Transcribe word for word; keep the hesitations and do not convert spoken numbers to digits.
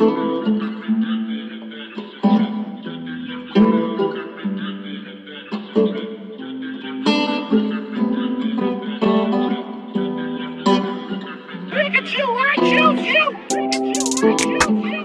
Pikachu, I choose you! Pikachu, I choose you!